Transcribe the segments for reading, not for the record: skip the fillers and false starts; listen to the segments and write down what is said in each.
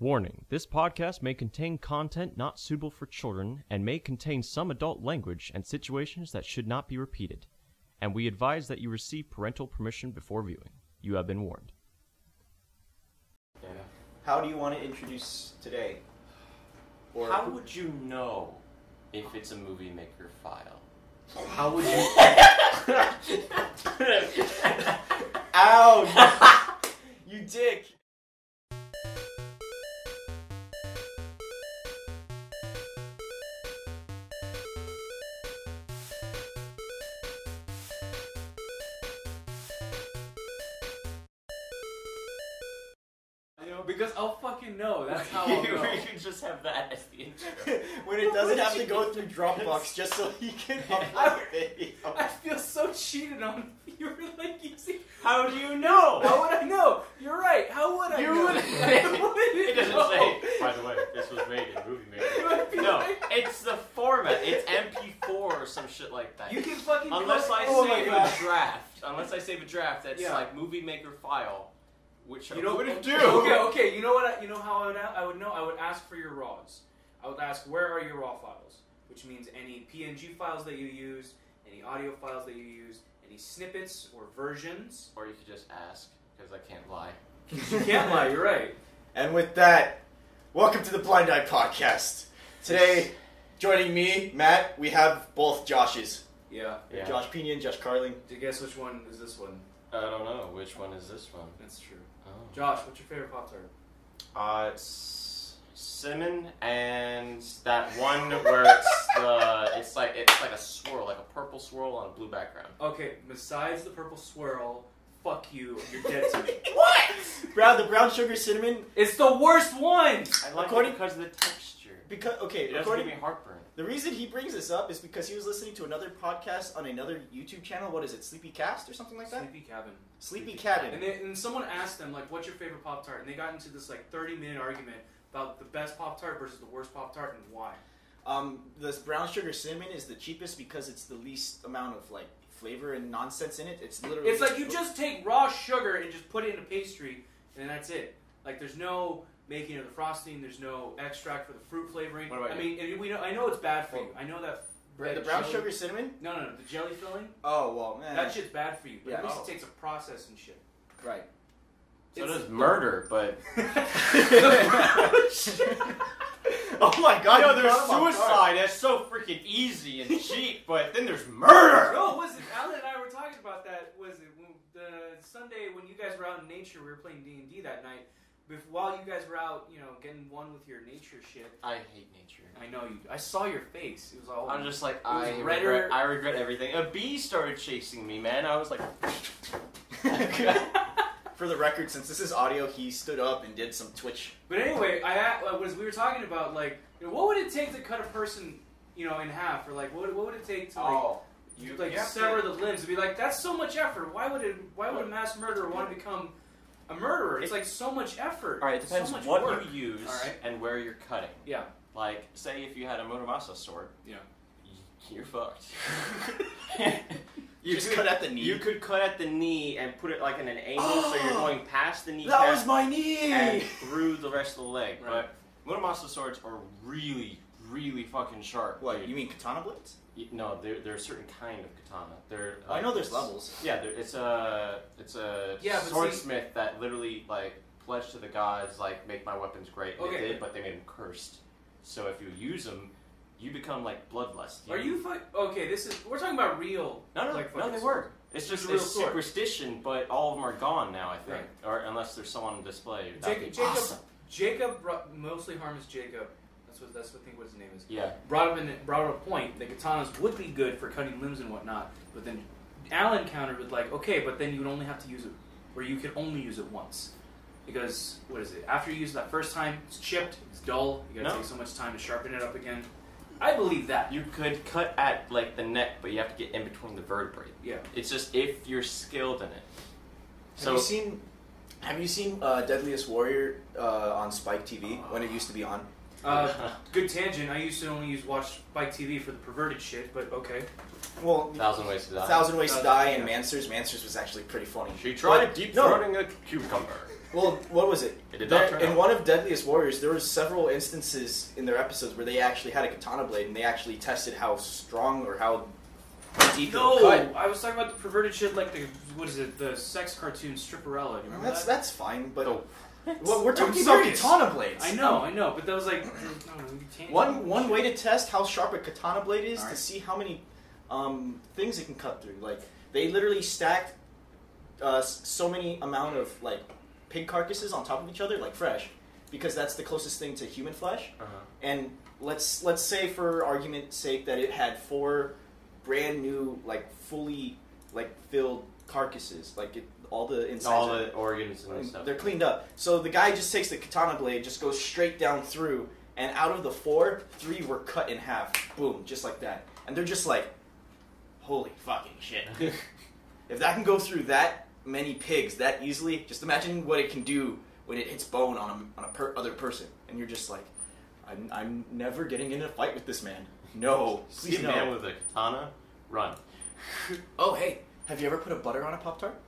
Warning, this podcast may contain content not suitable for children and may contain some adult language and situations that should not be repeated, and we advise that you receive parental permission before viewing. You have been warned. Yeah. How do you want to introduce today? Or how would you know if it's a movie maker file? How would you... Ow! You dick! Because I'll fucking know. That's how I'll know. You just have that as the intro. When it doesn't have to go through Dropbox just so he can upload it. I feel so cheated on. You were like, you see, how do you know? How would I know? You're right. How would I know? You would. It doesn't say, by the way, this was made in Movie Maker. No, like... it's the format. It's MP4 or some shit like that. You can fucking Unless I save a draft that's like Movie Maker file. Which you know what to do. Okay. You know what? You know how I would know. I would ask for your raws. I would ask, where are your raw files? Which means any PNG files that you use, any audio files that you use, any snippets or versions. Or you could just ask, because I can't lie. You can't lie. You're right. And with that, welcome to the Blind Eye Podcast. Today, joining me, Matt, we have both Joshes. Yeah. Josh Pinion, Josh Carling. Do you guess which one is this one? I don't know. Which one is this one? That's true. Oh. Josh, what's your favorite Pop-Tart? It's cinnamon and that one where it's like a swirl, like a purple swirl on a blue background. Okay, besides the purple swirl, fuck you. You're dead to me. What? The brown sugar cinnamon? It's the worst one. I like it because of the texture. It doesn't give me heartburn. The reason he brings this up is because he was listening to another podcast on another YouTube channel. What is it, Sleepy Cast or something like that? Sleepy Cabin. And someone asked them, like, what's your favorite Pop-Tart? And they got into this, like, 30-minute argument about the best Pop-Tart versus the worst Pop-Tart and why. This brown sugar cinnamon is the cheapest because it's the least amount of, like, flavor and nonsense in it. It's like you just take raw sugar and just put it in a pastry, and that's it. Like, there's no... making of the frosting, there's no extract for the fruit flavoring. What about I know it's bad for you. I know that. The brown jelly, sugar cinnamon? No, the jelly filling. Oh well, man. That shit's bad for you. But at least it takes a process and shit. Right. So does murder, but. Oh my god! No, there's suicide. That's so freaking easy and cheap, but then there's murder. No, listen, Alan and I were talking about that. Was it the Sunday when you guys were out in nature? We were playing D&D that night. While you guys were out, you know, getting one with your nature shit. I hate nature. I know you. I saw your face. It was all. I'm just like I regret everything. A bee started chasing me, man. I was like. For the record, since this is audio, he stood up and did some twitch. But anyway, we were talking about, like, you know, what would it take to cut a person, you know, in half, or like what would it take to sever the limbs and be like, that's so much effort. Why would a mass murderer want to become a murderer? It's like so much effort. All right, it depends so much what work. You use and where you're cutting. Yeah. Like, say if you had a Muramasa sword. Yeah. You're fucked. You just cut at the knee. You could cut at the knee and put it like in an angle so you're going past the knee. That was my knee! And through the rest of the leg. Right. But Muramasa swords are really, really fucking sharp. What, dude. You mean katana blades? No, they're a certain kind of katana. They're I know there's levels. Yeah, it's a swordsmith that literally, like, pledged to the gods, like, make my weapons great. And they did, but they made them cursed. So if you use them, you become like bloodlust. Are you we're talking about real. No, they were. It's just a superstition, but all of them are gone now, I think, or unless there's someone on display. That'd be awesome. Jacob mostly harms Jacob. That's what his name is. Yeah. Brought up a point that katanas would be good for cutting limbs and whatnot, but then Alan countered with, like, okay, but then you would only have to use it, or you could only use it once. Because, what is it? After you use it that first time, it's chipped, it's dull, you gotta take so much time to sharpen it up again. I believe that. You could cut at, like, the neck, but you have to get in between the vertebrae. Yeah. It's just if you're skilled in it. Have you seen Deadliest Warrior on Spike TV when it used to be on? Good tangent. I used to only watch Spike TV for the perverted shit, but okay. Well, Thousand Ways to Die and Mansers. Mansers was actually pretty funny. She tried deep-throating a cucumber. Well, what was it? It did not turn out. In one of Deadliest Warriors, there were several instances in their episodes where they actually had a katana blade, and they actually tested how strong or how deep it would cut. I was talking about the perverted shit, like the, what is it, the sex cartoon Stripperella. Do you remember that? That's fine, but... Oh. Well, we're talking about katana blades. I know, but that was like one way to test how sharp a katana blade is to see how many things it can cut through. Like they literally stacked so many amount of like pig carcasses on top of each other, like fresh, because that's the closest thing to human flesh. And let's say for argument's sake that it had 4 brand new, like fully like filled carcasses, like it. All the insides, all the organs and stuff. They're cleaned up. So the guy just takes the katana blade, just goes straight down through, and out of the 4, 3 were cut in half. Boom, just like that. And they're just like, holy fucking shit. If that can go through that many pigs that easily, just imagine what it can do when it hits bone on a other person. And you're just like, I'm never getting in a fight with this man. No, please no. See a man with a katana? Run. Oh, hey, have you ever put a butter on a Pop-Tart?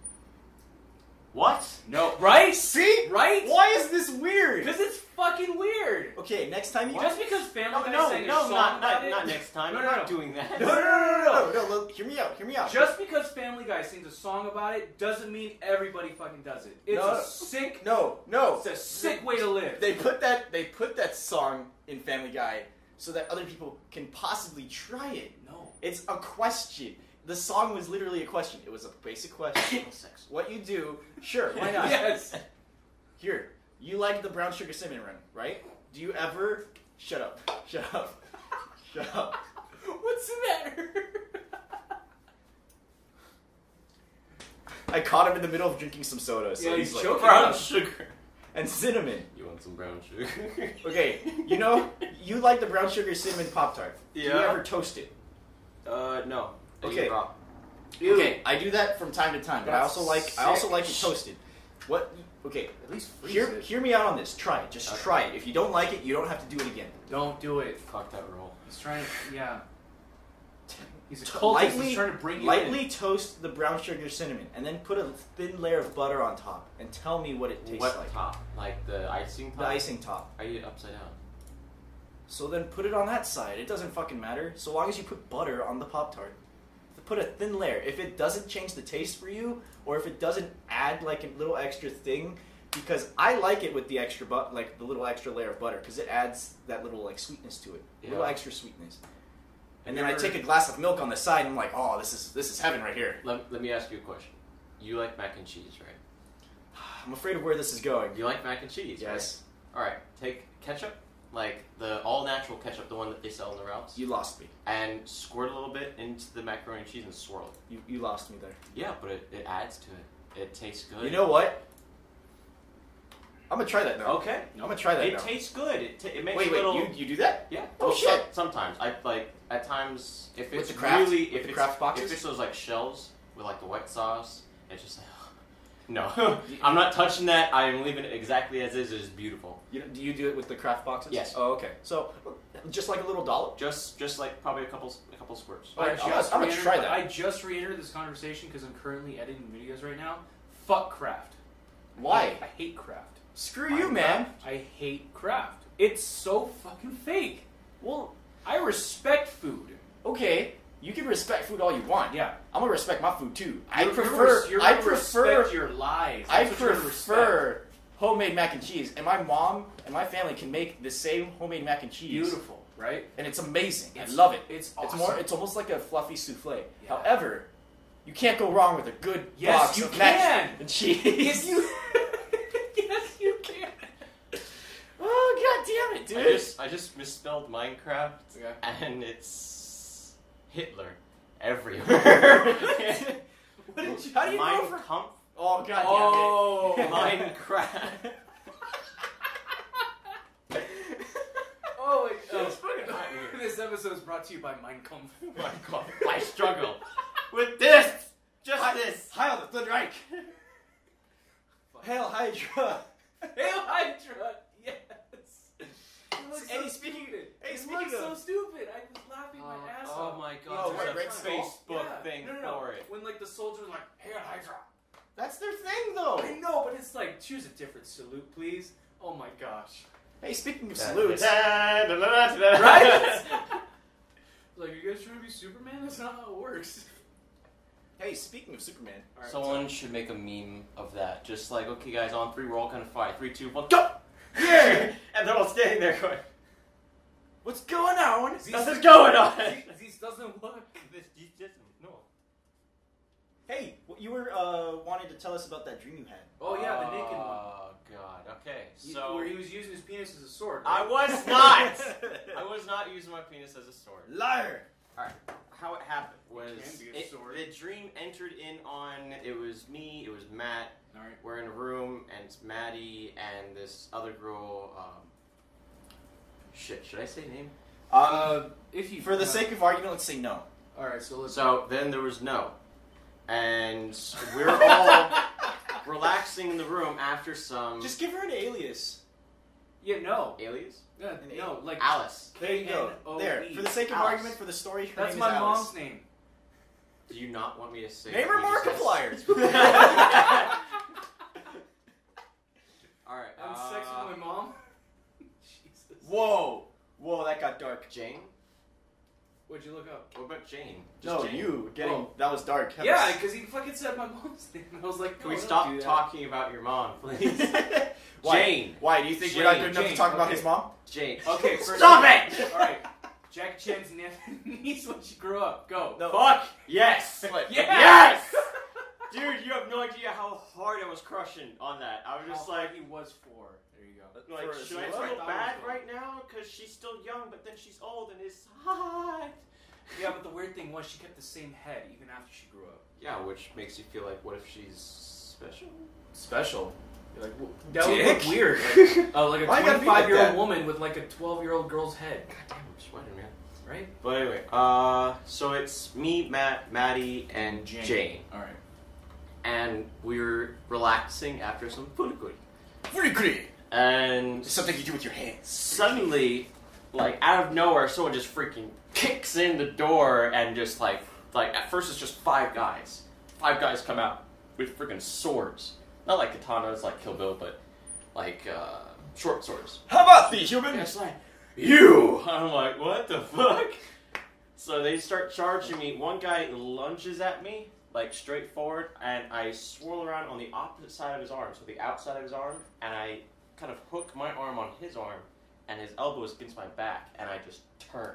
What? No. Right? See? Right? Why is this weird? Because it's fucking weird. Okay, next time you... What? Just because Family Guy sang a song about it... Not next time. No, not doing that. No. Hear me out. Just because Family Guy sings a song about it doesn't mean everybody fucking does it. It's a sick... No. It's a sick way to live. They put that song in Family Guy so that other people can possibly try it. No. It's a question. The song was literally a question. It was a basic question. What you do, sure, why not? Yes. Here, you like the brown sugar cinnamon run, right? Do you ever... Shut up. What's the matter? I caught him in the middle of drinking some soda, so yeah, he's like, brown sugar. And cinnamon. You want some brown sugar? Okay, you know, you like the brown sugar cinnamon Pop-Tart. Yeah. Do you ever toast it? No. Okay. Okay, I do that from time to time, but I also like it toasted. What? Okay, at least hear me out on this. Try it. Just try it. If you don't like it, you don't have to do it again. Don't do it. Fuck that roll. He's trying to, yeah. He's a cultist. He's trying to bring you in. Lightly toast the brown sugar cinnamon, and then put a thin layer of butter on top, and tell me what it tastes like. What top? Like the icing top? The icing top. I eat it upside down. So then put it on that side. It doesn't fucking matter, so long as you put butter on the Pop-Tart. Put a thin layer. If it doesn't change the taste for you, or if it doesn't add like a little extra thing, because I like it with the extra like the little extra layer of butter, because it adds that little like sweetness to it, a little extra sweetness. And then I take a glass of milk on the side, and I'm like, oh, this is heaven right here. Let me ask you a question. You like mac and cheese, right? I'm afraid of where this is going. You like mac and cheese? Yes. Right? All right. Take ketchup. Like the all-natural ketchup, the one that they sell in the routes. You lost me. And squirt a little bit into the macaroni and cheese and swirl it. You lost me there. Yeah, but it adds to it. It tastes good. You know what? I'm gonna try that now. Okay. I'm gonna try that now. It tastes good. It makes a little... Wait, you do that? Yeah. Oh, shit. Sometimes. I like, at times, if it's really... If craft boxes? If it's those like shells with like the white sauce, it's just like... No, I'm not touching that. I'm leaving it exactly as is. It's beautiful. Do you do it with the craft boxes? Yes. Oh, okay. So, just like a little dollop? Just like probably a couple squirts. I'm going to try that. I just re-entered this conversation because I'm currently editing videos right now. Fuck craft. Why? I hate craft. Screw you, man. I hate craft. It's so fucking fake. Well, I respect food. Okay. You can respect food all you want. Yeah, I'm gonna respect my food too. I prefer your lies. I prefer homemade mac and cheese, and my mom and my family can make the same homemade mac and cheese. Beautiful, right? And it's amazing. I love it. It's awesome. It's almost like a fluffy souffle. Yeah. However, you can't go wrong with a good box of mac and cheese. Yes, you can. Yes, you can. Oh, god damn it, dude! I just misspelled Minecraft, and it's. Hitler everywhere. What did you, how do you know for... Oh, god damn it. Oh, Minecraft. Oh, my God. It's fucking hot here. This episode is brought to you by Mein Kampf. Mein Kampf. I struggle with this. Just this. Heil the Third Reich. Hail Hydra. Hail Hydra. Yes. Any it's like so stupid. I was laughing my ass off. Oh my god, there's a Facebook thing for it. When like the soldiers like, Hail Hydra. That's their thing though. I know, but it's like, choose a different salute, please. Oh my gosh. Hey, speaking of salutes. Right? Like, you guys trying to be Superman? That's not how it works. Hey, speaking of Superman. Right, someone should make a meme of that. Just like, okay guys, on three, we're all kind of fight. 3, 2, 1, go! Yeah! And they're all standing there going, what's going on? Nothing's going on! This doesn't work. This doesn't, no. Hey, you were wanting to tell us about that dream you had. Oh yeah, the naked one. Oh god, okay. So where he was using his penis as a sword. Right? I was not! I was not using my penis as a sword. Liar! Alright, how it happened was the dream entered in on, it was me, it was Matt. All right. We're in a room, and it's Maddie and this other girl. Shit, should I say name? If you for the sake of argument, let's say no. All right, so let's. So then there was no, and we're all relaxing in the room after some. Just give her an alias. Yeah, no. Alias? Yeah, no, like Alice. There you go. There. For the sake of argument, for the story, that's my mom's name. Do you not want me to say? Name her Markiplier. All right. I'm sex with my mom. Jesus. Whoa, whoa, that got dark. Jane. What'd you look up? What about Jane? Just no, Jane. You getting that was dark. That yeah, because he fucking said my mom's name. I was like, can we stop talking about your mom, please? Why? Jane. Why do you think we're not good enough to talk about his mom? Jane. Okay. Stop it. All right. Jack Chan's niece when she grew up. Go. No. Fuck! Yes! Yes! Yes! Dude, you have no idea how hard I was crushing on that. I was just like... he was 4. There you go. Like, should I feel bad right now? Because she's still young, but then she's old and is hot. Yeah, but the weird thing was she kept the same head even after she grew up. Yeah, which makes you feel like, what if she's special? Special? You're like, well, that would look weird. Like, like a 25-year-old woman with like a 12-year-old girl's head. God damn, I'm sweating, man. Right? But anyway, so it's me, Matt, Maddie, and Jane. Alright. And we're relaxing after some furikuri. Furikuri! And... something you do with your hands. Suddenly, like, out of nowhere, someone just freaking kicks in the door and just like, at first it's just 5 guys. 5 guys come out with freaking swords. Not like katanas, like Kill Bill, but like, short swords. How about these human? It's like, you! I'm like, what the fuck? So they start charging me. One guy lunges at me, like straight forward, and I swirl around on the opposite side of his arm, so the outside of his arm, and I kind of hook my arm on his arm, and his elbow is against my back, and I just turn,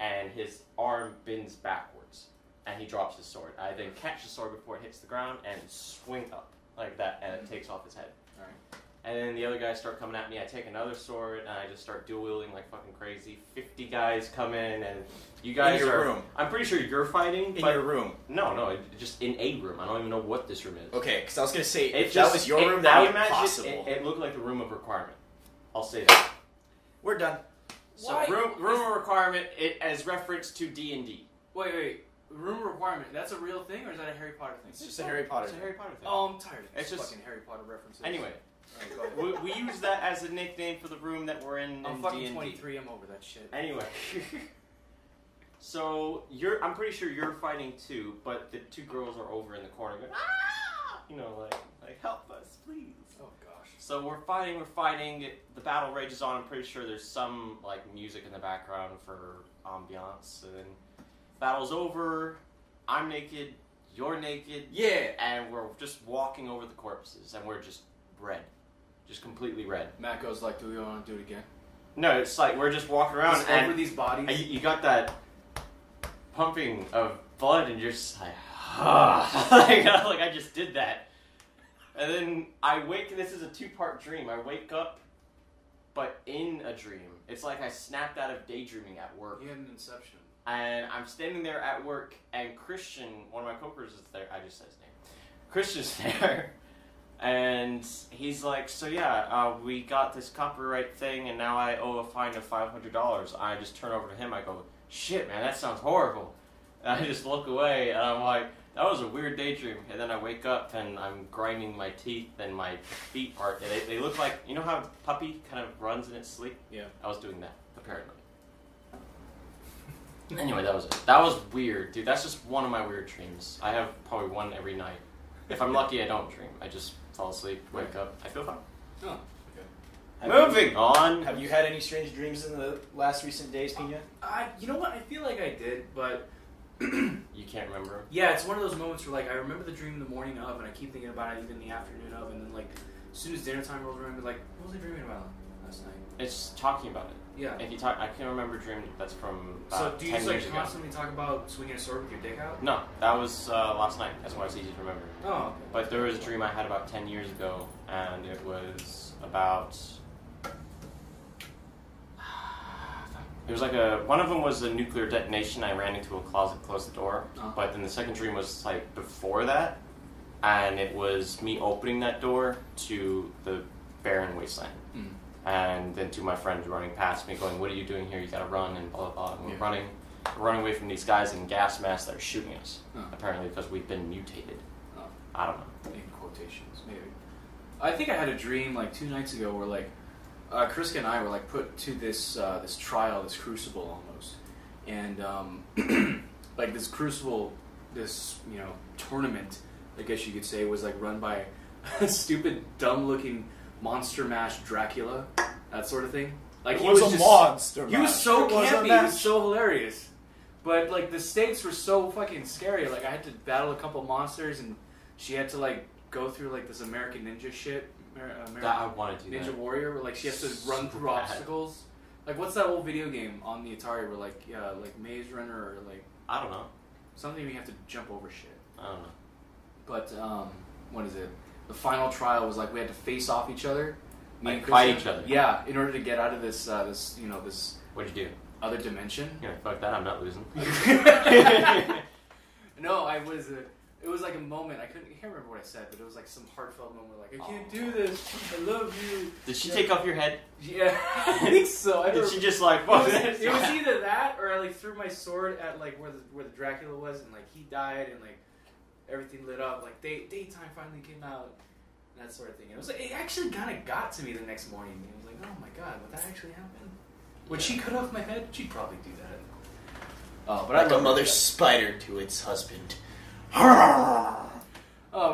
and his arm bends backwards, and he drops his sword. I then catch the sword before it hits the ground, and swing up like that, and it takes off his head. All right. And then the other guys start coming at me, I take another sword, and I just start dual-wielding like fucking crazy. 50 guys come in, and you guys in your room. I'm pretty sure you're fighting. In your room. No, no, just in a room. I don't even know what this room is. Okay, because I was going to say, if that was your room, that would be possible. It looked like the Room of Requirement. I'll say that. We're done. So room of Requirement as reference to D&D. Wait, wait. Room Requirement, that's a real thing, or is that a Harry Potter thing? It's just a Harry Potter thing. It's a Harry Potter thing. Oh, I'm tired of these fucking Harry Potter references. Anyway. We use that as a nickname for the room that we're in. I'm fucking D&D. 23. I'm over that shit. Anyway, so I'm pretty sure you're fighting too, but the 2 girls are over in the corner going, ah! You know, like help us, please. Oh gosh. So we're fighting. The battle rages on. I'm pretty sure there's some like music in the background for ambiance, and then battle's over. I'm naked. You're naked. Yeah. And we're just walking over the corpses, and we're just red. Just completely red. Matt goes like, do we want to do it again? No, it's like we're just walking around and over these bodies. You got that pumping of blood and you're just like, ah. like I just did that. And then I wake, and this is a 2-part dream. I wake up, but in a dream. It's like I snapped out of daydreaming at work. You had an inception. And I'm standing there at work, and Christian, one of my coworkers, is there. I just said his name. Christian's there. And he's like, so yeah, we got this copyright thing, and now I owe a fine of $500. I just turn over to him, I go, shit, man, that sounds horrible. And I just look away, and I'm like, that was a weird daydream. And then I wake up, and I'm grinding my teeth, and my feet are, they look like, you know how a puppy kind of runs in its sleep? Yeah. I was doing that, apparently. Anyway, that was it. That was weird, dude. That's just one of my weird dreams. I have probably one every night. If I'm lucky, I don't dream. I just fall asleep, wake up. I feel fine. Oh, okay. Moving on. Have you had any strange dreams in the last recent days, Pina? You know what? I feel like I did, but... You can't remember? Yeah, it's one of those moments where, like, I remember the dream in the morning of, and I keep thinking about it even in the afternoon of, and then, like, as soon as dinner time rolls around, I'd be like, what was I dreaming about last night? It's talking about it. Yeah. If you talk, I can't remember a dream that's from about 10 years ago. So do you just like constantly talk about swinging a sword with your dick out? No, that was last night. That's why it's easy to remember. Oh. Okay. But there was a dream I had about 10 years ago, and it was about... It was like a... One of them was a nuclear detonation. I ran into a closet, closed the door. Oh. But then the second dream was like before that, and it was me opening that door to the barren wasteland. Mm. And then two of my friends running past me going, what are you doing here? You gotta run, and blah, blah, blah. And we're running away from these guys in gas masks that are shooting us, apparently because we've been mutated. Oh. I don't know. In quotations, maybe. I think I had a dream like 2 nights ago where like, Chris and I were like put to this this trial, this crucible almost. And like this crucible, this, you know, tournament, I guess you could say, was like run by a stupid, dumb looking... Monster Mash Dracula, that sort of thing. Like it was a just, monster mash. He was so campy, he was so hilarious. But like the stakes were so fucking scary. Like I had to battle a couple monsters, and she had to like go through like this American Ninja shit. Ninja Warrior, where like she has to run through obstacles. Like what's that old video game on the Atari where like Maze Runner or like I don't know, something we have to jump over shit. I don't know. But what is it? The final trial was like we had to face off each other, like fight each other. Yeah, in order to get out of this, this. What'd you do? Other dimension. Yeah, fuck that. I'm not losing. No, I was. It was like a moment. I can't remember what I said, but it was like some heartfelt moment. Like I can't do this. I love you. Did she take off your head? Yeah, I think so. Did she just like? Fuck this? It was either that or I like threw my sword at like where the Dracula was, and like he died, and like. Everything lit up, like daytime finally came out, and that sort of thing. It was like it actually kind of got to me the next morning. It was like, oh my god, would that actually happen? Would she cut off my head? She'd probably do that. Oh, but like a mother's spider to its husband. Oh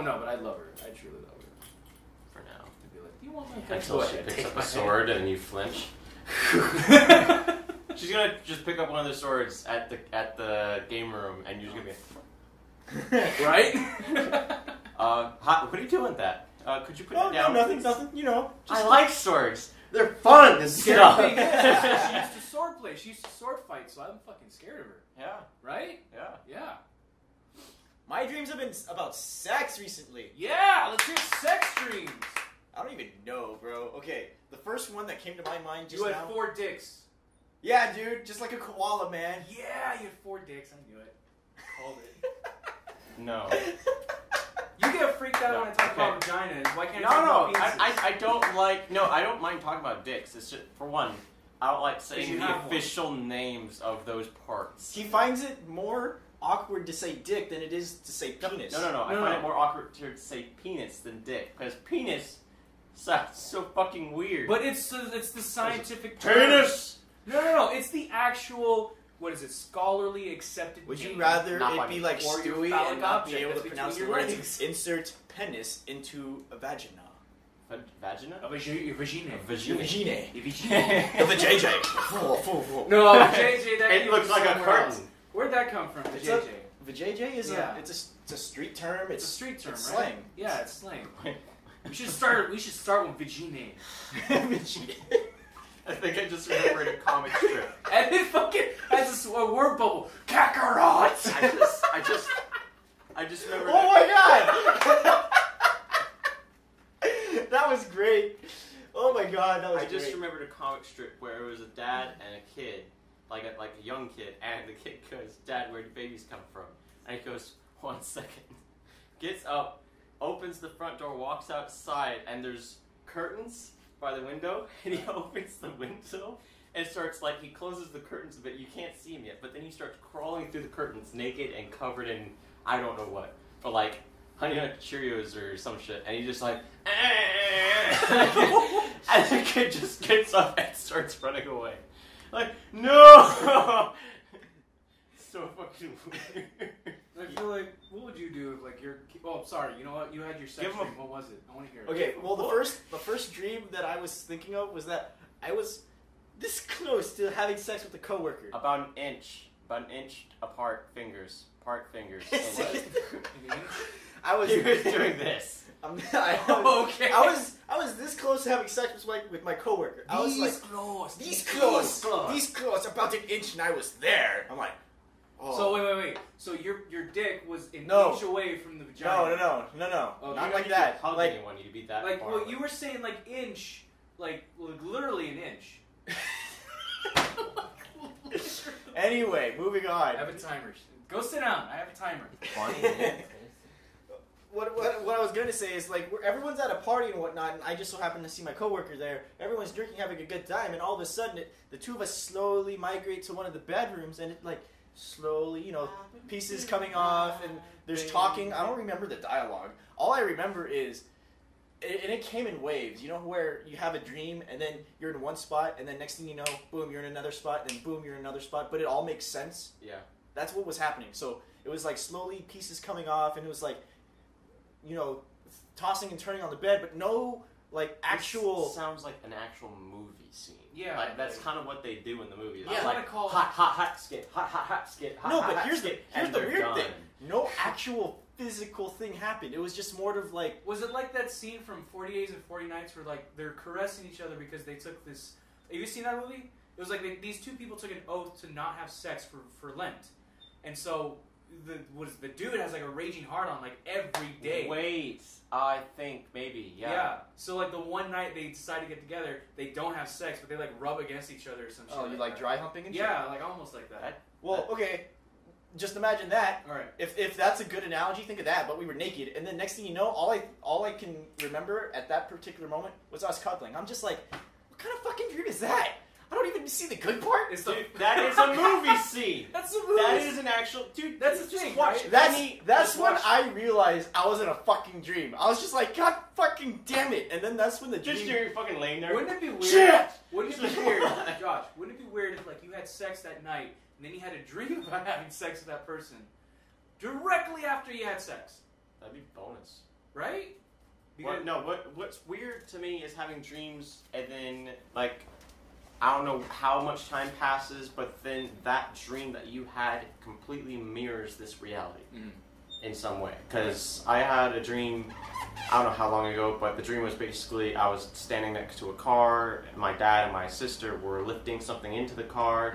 no, but I love her. I truly love her. For now, I'd be like, do you want my head? Until she picks up a sword and you flinch. She's gonna just pick up one of the swords at the game room, and you're just gonna be. Right? What are you doing with that? Could you put it down? No, nothing. You know. I like swords. They're fun. This get off. She used to sword play. She used to sword fight, so I'm fucking scared of her. Yeah. Right? Yeah. Yeah. My dreams have been about sex recently. Yeah, let's hear sex dreams. I don't even know, bro. Okay, the first one that came to my mind just now. You had 4 dicks. Yeah, dude. Just like a koala, man. Yeah, you had 4 dicks. I knew it. I called it. No. You get freaked out when I talk about vaginas. Why can't I talk about penises? I don't like... No, I don't mind talking about dicks. It's just, for one, I don't like saying the official names of those parts. He finds it more awkward to say dick than it is to say penis. No, I find it more awkward to say penis than dick. Because penis sounds so fucking weird. But it's the scientific term. Penis! No, it's the actual... What is it? Scholarly accepted. Would you rather it be like Stewie and not be able to pronounce the words? Insert penis into a vagina. Vagina? A vagina. A vajayjay. No, a vajayjay. It looks like a curtain. Where'd that come from? Vajayjay. Vajayjay is a street term. It's a street term, right? Slang. Yeah, it's slang. We should start with vagina. Vagina. I think I just remembered a comic strip. And it fucking has a word bubble. Kakarot! I just remembered. Oh my god! That was great. Oh my god, that was great. I just remembered a comic strip where it was a dad and a kid, like a young kid, and the kid goes, Dad, where do babies come from? And he goes, 1 second. Gets up, opens the front door, walks outside, and there's curtains by the window, and he opens the window and starts he closes the curtains, but you can't see him yet, but then he starts crawling through the curtains naked and covered in I don't know what, or like Honey Nut Cheerios or some shit, and he just like and the kid just gets up and starts running away like no. so fucking weird. I feel like, what would you do if like your? Oh, sorry. You know what? You had your sex dream. What was it? I want to hear it. Okay. Well, the first dream that I was thinking of was that I was this close to having sex with a coworker. About an inch apart. Fingers. I was doing this. I was this close to having sex with my coworker. I was like these close, about an inch, and I was there. I'm like, oh. So wait. So your dick was an inch away from the vagina. No. Oh, not like that. How like anyone you beat that? Like far away. You were saying, like inch, like literally an inch. Anyway, moving on. I have a timer. Go sit down. I have a timer. What I was going to say is, like, everyone's at a party and whatnot, and I just so happen to see my coworker there. Everyone's drinking, having a good time, and all of a sudden, the two of us slowly migrate to one of the bedrooms, and it, like, slowly, you know, pieces coming off, and there's talking. I don't remember the dialogue. All I remember is... And it came in waves, you know, where you have a dream and then you're in one spot and then next thing you know, boom, you're in another spot and then boom, you're in another spot. But it all makes sense. Yeah. That's what was happening. So it was like slowly pieces coming off and it was like, you know, tossing and turning on the bed, but no like actual... It sounds like an actual movie scene. Yeah. Like, that's kind of what they do in the movie. Yeah. It's like hot, skit. Here's the weird thing. No actual... physical thing happened. It was just more of like... Was it like that scene from 40 Days and 40 Nights where like they're caressing each other because they took this... Have you seen that movie? It was like these two people took an oath to not have sex for Lent. And so the dude has like a raging heart on like every day. Wait, I think maybe, yeah. Yeah, so like the one night they decide to get together, they don't have sex, but they like rub against each other or some shit. Oh, you like dry humping and shit? Yeah, like almost like that. Well, okay... Just imagine that. All right. If that's a good analogy, think of that. But we were naked, and then next thing you know, all I can remember at that particular moment was us cuddling. I'm just like, what kind of fucking dream is that? I don't even see the good part. Dude, that is a movie scene. That's a movie. That is an actual dude. That's a thing. Right? That's when I realized I was in a fucking dream. I was just like, God fucking damn it! And then that's when the dream. Just you're fucking laying there. Wouldn't it be weird? Shit! Wouldn't it be weird, Josh? Wouldn't it be weird if like you had sex that night? And then you had a dream about having sex with that person directly after you had sex. That'd be bonus. Right? Because what's weird to me is having dreams and then, like, I don't know how much time passes, but then that dream that you had completely mirrors this reality in some way. Because I had a dream, I don't know how long ago, but the dream was basically I was standing next to a car, and my dad and my sister were lifting something into the car,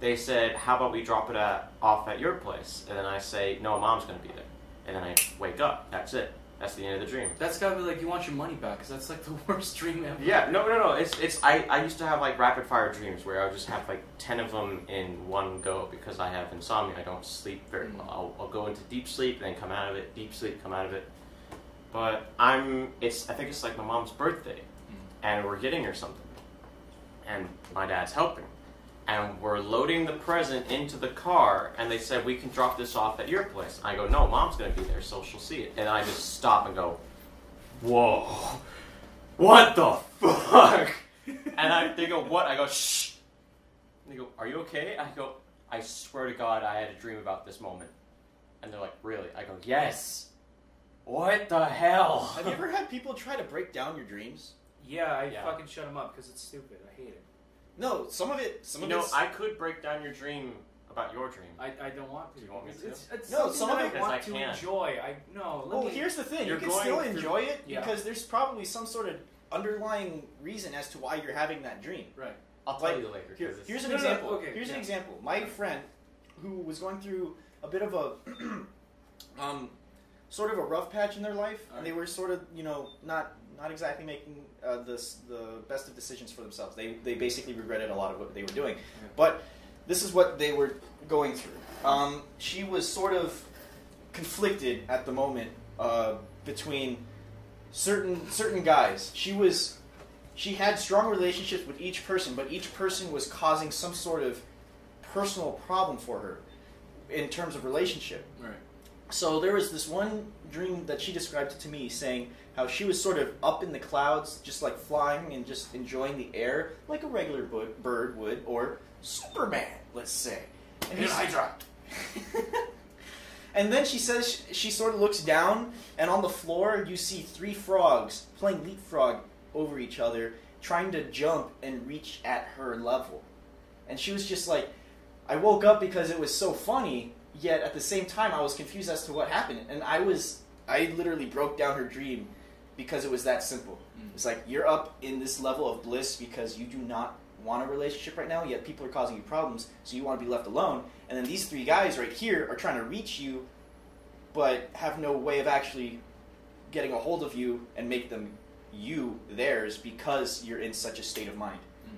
They said, how about we drop it off at your place? And then I say, no, Mom's going to be there. And then I wake up. That's it. That's the end of the dream. That's got to be like, you want your money back, because that's like the worst dream ever. Yeah, no. I used to have like rapid fire dreams where I would just have like 10 of them in one go because I have insomnia. I don't sleep very well. I'll go into deep sleep and then come out of it, deep sleep, come out of it. But I think it's like my mom's birthday and we're getting her something and my dad's helping. And we're loading the present into the car, and they said, we can drop this off at your place. And I go, no, Mom's going to be there, so she'll see it. And I just stop and go, whoa, what the fuck? And they go, what? I go, shh. And they go, are you okay? I go, I swear to God, I had a dream about this moment. And they're like, really? I go, yes. What the hell? Have you ever had people try to break down your dreams? Yeah, I fucking shut them up because it's stupid. I hate it. No, some of it. I could break down your dream about your dream. I don't want to. Do you want me to? It's no, some of it I want to enjoy. Here's the thing. You can still enjoy it because there's probably some sort of underlying reason as to why you're having that dream. Right. I'll tell you later. Here's an example. Okay, here's an example. My friend, who was going through a bit of a sort of a rough patch in their life, and they were sort of, you know, not exactly making the best of decisions for themselves. They basically regretted a lot of what they were doing. But this is what they were going through. She was sort of conflicted at the moment between certain guys. She had strong relationships with each person, but each person was causing some sort of personal problem for her in terms of relationship. Right. So there was this one dream that she described to me saying how she was sort of up in the clouds, just like flying and just enjoying the air like a regular bird would, or Superman, let's say. And he's Hydra. And then she says, she sort of looks down, and on the floor you see three frogs playing leapfrog over each other, trying to jump and reach at her level. And she was just like, I woke up because it was so funny, yet at the same time I was confused as to what happened. And I literally broke down her dream because it was that simple. Mm-hmm. It's like, you're up in this level of bliss because you do not want a relationship right now, yet people are causing you problems, so you want to be left alone. And then these three guys right here are trying to reach you, but have no way of actually getting a hold of you and make them you theirs because you're in such a state of mind. Mm.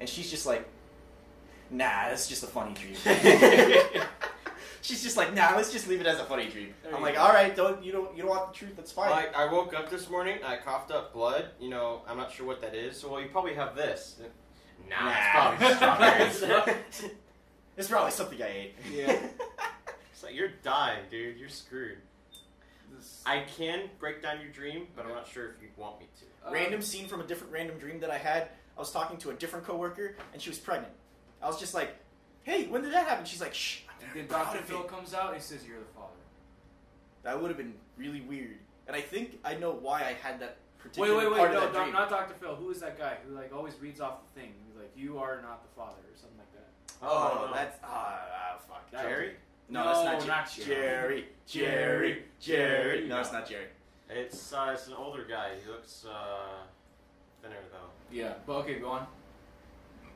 And she's just like, nah, that's just a funny dream. She's just like, nah, let's just leave it as a funny dream. I'm like, all right, you don't want the truth, that's fine. Like, I woke up this morning, I coughed up blood, you know, I'm not sure what that is, so well, you probably have this. Nah, it's probably strawberries. It's probably something I ate. Yeah. It's like, you're dying, dude. You're screwed. This... I can break down your dream, but I'm not sure if you want me to. Random scene from a different random dream that I had. I was talking to a different coworker, and she was pregnant. I was just like, hey, when did that happen? She's like, shh. Then Dr. Phil comes out and says, you're the father. That would have been really weird. And I think I know why I had that. Wait, no, not Dr. Phil. Who is that guy who, like, always reads off the thing? He's like, you are not the father, or something like that. Oh, that's... fuck. Jerry? No, that's not Jerry. Jerry. No, it's not Jerry. It's an older guy. He looks, thinner, though. Yeah, but okay, go on.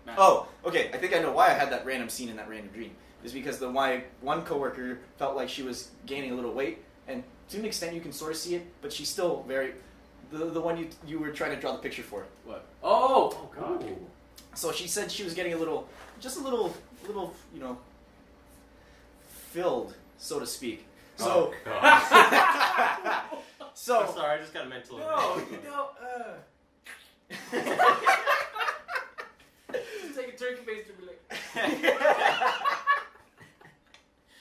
Matt. Oh, okay, I think I know why I had that random scene in that random dream. It's because my one coworker felt like she was gaining a little weight, and to an extent you can sort of see it, but she's still very... The one you were trying to draw the picture for. What? Oh! Oh, God. Ooh. So she said she was getting a little, just a little, you know, filled, so to speak. So, oh, God. So... I'm sorry, I just got a mental... No, you don't... It's like a turkey baster to be like...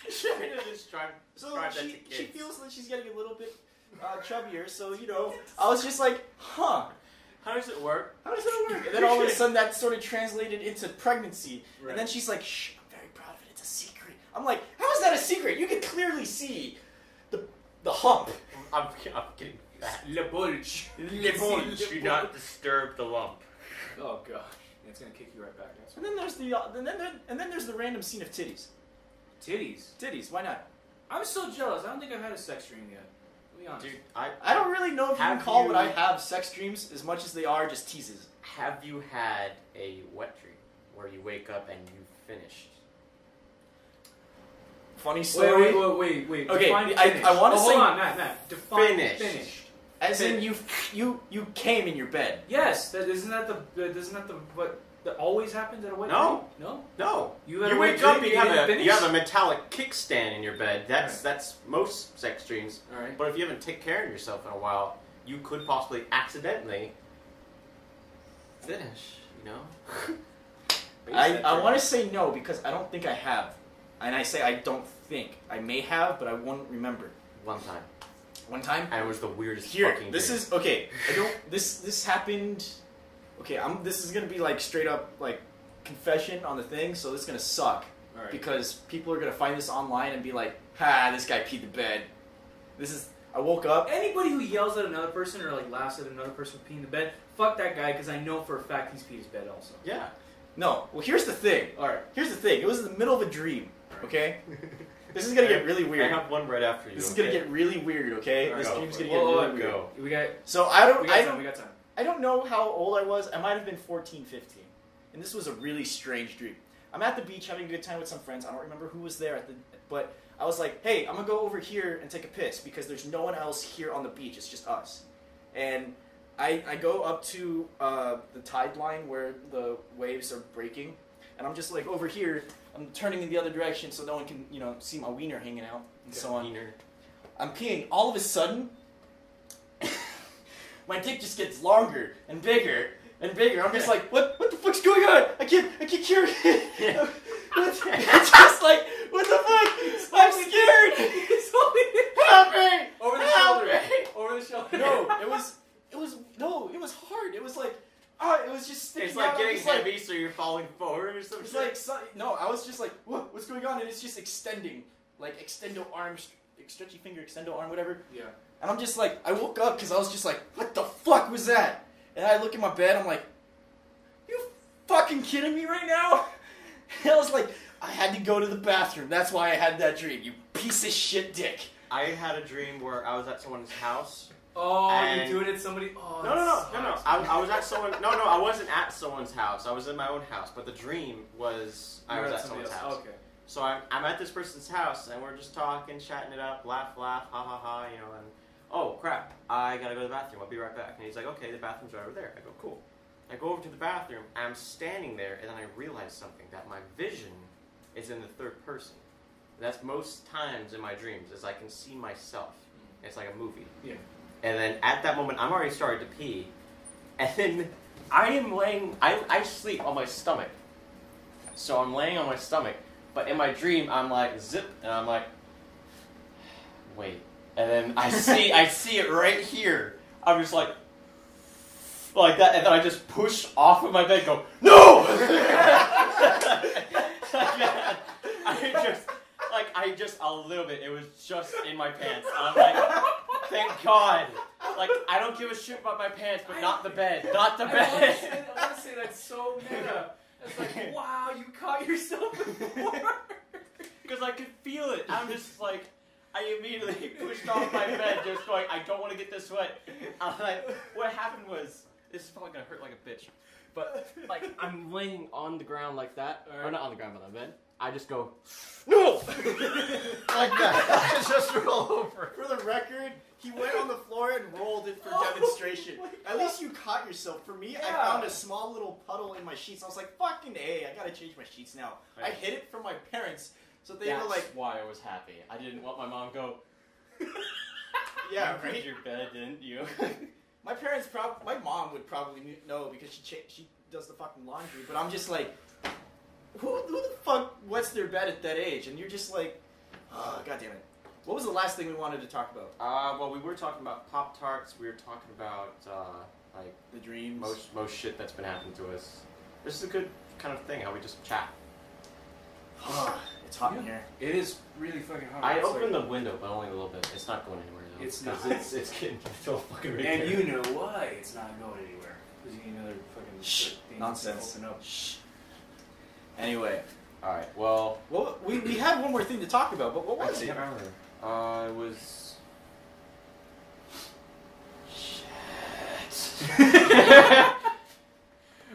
She feels that she's getting a little bit... chubbier, so, you know, I was just like, huh. How does it work? And then all of a sudden that sort of translated into pregnancy. Right. And then she's like, shh, I'm very proud of it, it's a secret. I'm like, how is that a secret? You can clearly see the hump. I'm getting fat. Le bulge. Do not disturb the lump. Oh, God. Yeah, it's going to kick you right back. That's right. And then there's the random scene of titties. Titties? Titties, why not? I'm so jealous. I don't think I've had a sex dream yet. Dude, I don't really know if you can call what I have sex dreams as much as they are just teases. Have you had a wet dream where you wake up and you finished? Funny story. Wait. Okay, I want to say... Hold on, Matt. Define finished. As in you came in your bed. Yes. Isn't that what always happens at a wet dream? No. You wake up and you have a metallic kickstand in your bed. That's most sex dreams. All right. But if you haven't taken care of yourself in a while, you could possibly accidentally finish, you know? I want to say no because I don't think I have. And I say I don't think. I may have, but I won't remember. One time? And it was the weirdest fucking dream. Is... Okay. I don't... This happened... Okay, this is going to be like straight up like confession on the thing, so this is going to suck. All right. Because people are going to find this online and be like, ha, this guy peed the bed. I woke up. Anybody who yells at another person or like laughs at another person peeing the bed, fuck that guy because I know for a fact he's peed his bed also. Yeah. No, well here's the thing. All right. Here's the thing. It was in the middle of a dream, okay? This is going to get really weird. I have one right after you. This is going to get really weird, okay? Right, this dream's going to get really weird. We got... So we got time. I don't know how old I was. I might have been 14, 15. And this was a really strange dream. I'm at the beach having a good time with some friends. I don't remember who was there, but I was like, hey, I'm going to go over here and take a piss because there's no one else here on the beach. It's just us. And I go up to the tide line where the waves are breaking. And I'm just like over here. I'm turning in the other direction so no one can, you know, see my wiener hanging out and so on. Wiener. I'm peeing. All of a sudden... My dick just gets longer and bigger and bigger. I'm just like, what the fuck's going on? I can't hear it. It's just like, what the fuck? I'm scared. Help me. Over the shoulder. No, it was hard. It was like, oh, it was just... It's like getting heavy, like, so you're falling forward or something. It's like, so, no, I was just like, what? What's going on? And it's just extending, like extendo arm, stretchy finger, extendo arm, whatever. Yeah. And I'm just like, I woke up because I was just like, what the fuck was that? And I look at my bed, I'm like, you fucking kidding me right now? And I was like, I had to go to the bathroom. That's why I had that dream. You piece of shit, dick. I had a dream where I was at someone's house. Oh, and you do it at somebody? Oh, no. I was at someone. No, I wasn't at someone's house. I was in my own house. But the dream was I was at someone's house. Okay. So I'm at this person's house, and we're just talking, chatting it up, laugh, ha ha ha, you know. And oh crap, I gotta go to the bathroom. I'll be right back. And he's like, okay, the bathroom's right over there. I go, cool. I go over to the bathroom. I'm standing there, and then I realize something, that my vision is in the third person. That's most times in my dreams, is I can see myself. It's like a movie. Yeah. And then at that moment, I'm already starting to pee. And then I am laying, I sleep on my stomach. So I'm laying on my stomach. But in my dream, I'm like, zip. And I'm like, wait. And then I see, I see it right here. I'm just like that. And then I just push off of my bed and go, no! I just a little bit. It was just in my pants. And I'm like, thank God. Like, I don't give a shit about my pants, but not the bed. Not the bed. I want to say that's so meta. It's like, wow, you caught yourself before. Because I could feel it. I'm just like, I immediately pushed off my bed, just going, I don't want to get this wet. I'm like, what happened was, this is probably going to hurt like a bitch. But, like, I'm laying on the ground like that. Or not on the ground, but on the bed. I just go, no! Like that. I just roll over. For the record, he went on the floor and rolled it for demonstration. At least you caught yourself. For me, yeah. I found a small little puddle in my sheets. I was like, fucking A, I gotta change my sheets now. Right. I hid it from my parents, so they were like... That's why I was happy. I didn't want my mom to go, yeah, you made your bed, didn't you? My parents probably... My mom would probably know because she does the fucking laundry, but I'm just like... Who the fuck wets their bed at that age? And you're just like, oh, God damn it. What was the last thing we wanted to talk about? Well, we were talking about Pop-Tarts. We were talking about, like... The dreams. Most shit that's been happening to us. This is a good kind of thing, how we just chat. It's hot in here. It is really fucking hot. I opened the window, but only a little bit. It's not going anywhere, though. It's not. It's getting... It's all fucking ridiculous. And you know why it's not going anywhere. Because you need another fucking... Shh. Nonsense. Open up. Shh. Anyway, all right. Well, we had one more thing to talk about, but what was it? I can't remember. It was shit.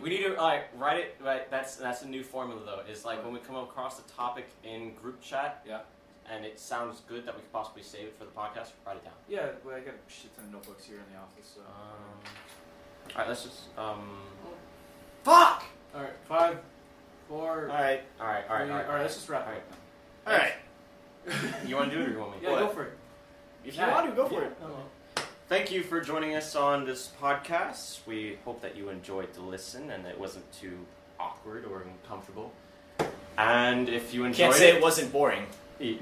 We need to like write it. Like, that's a new formula though. Is like when we come across a topic in group chat. Yeah. And it sounds good that we could possibly save it for the podcast. Write it down. Yeah. Well, I got a shit ton of notebooks here in the office. So. All right. Let's just Fuck. All right. 5, 4. All right. Let's just wrap it up. All right. You want to do it or you want me? Yeah, go for it. If you want to, go for it. No. Thank you for joining us on this podcast. We hope that you enjoyed the listen and it wasn't too awkward or uncomfortable. And if you enjoyed it... Can't say it wasn't boring. Yeah.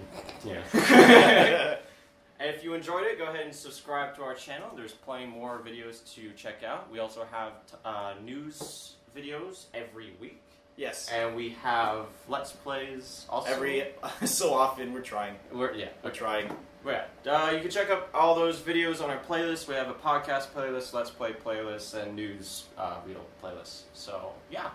If you enjoyed it, go ahead and subscribe to our channel. There's plenty more videos to check out. We also have news videos every week. Yes. And we have Let's Plays also. Every so often we're trying. We're trying. You can check up all those videos on our playlist. We have a podcast playlist, Let's Play playlist, and news video playlist. So, yeah.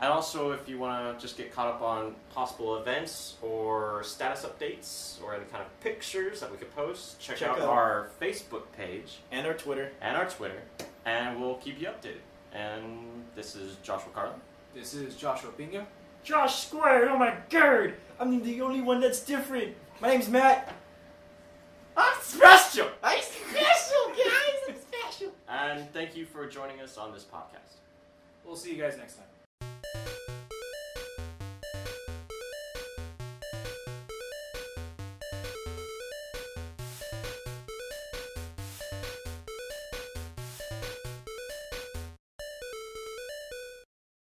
And also, if you want to just get caught up on possible events or status updates or any kind of pictures that we could post, check out our Facebook page. And our Twitter. And we'll keep you updated. And this is Joshua Carlin. This is Joshua Bingo. Josh Square, oh my god! I'm the only one that's different. My name's Matt. I'm special! I'm special, guys! I'm special! And thank you for joining us on this podcast. We'll see you guys next time.